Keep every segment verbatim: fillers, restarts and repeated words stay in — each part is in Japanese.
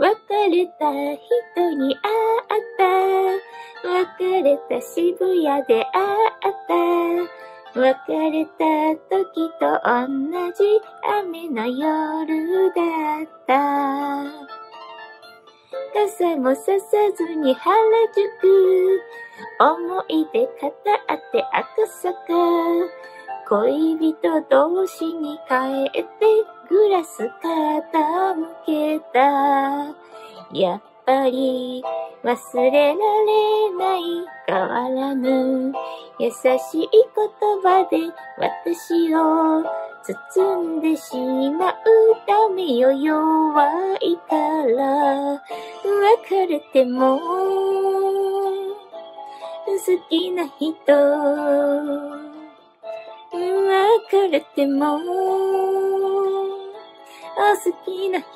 別れた人に会った。別れた渋谷で会った。別れた時と同じ雨の夜だった。傘もささずに原宿、思い出語って赤坂、恋人同士に変えてグラス傾けた。やっぱり忘れられない変わらぬ優しい言葉で私を包んでしまうためよ、弱いから別れても好きな人、別れても好きな人。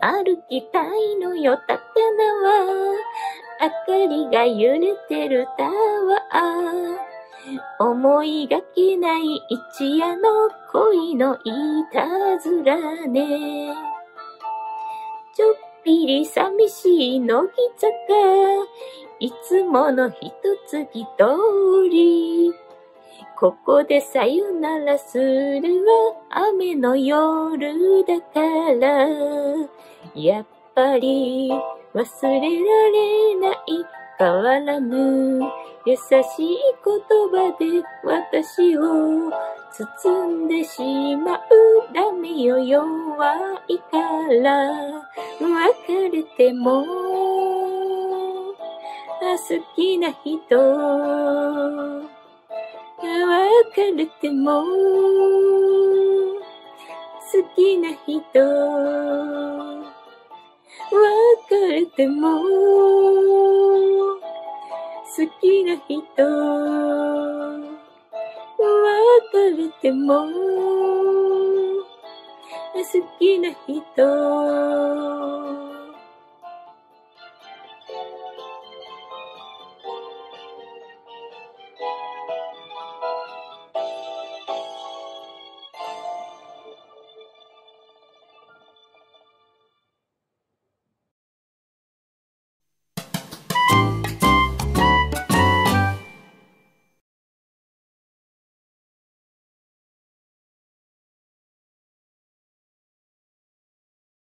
歩きたいのよ高輪は、明かりが揺れてるタワー、思いがけない一夜の恋のいたずらね。ちょっぴり寂しい乃木坂、いつもの一月通り、ここでさよならするは雨の夜だから。やっぱり忘れられない変わらぬ優しい言葉で私を包んでしまうダメよ、弱いから別れても好きな人、別れても好きな人、別れても好きな人、別れても好きな人。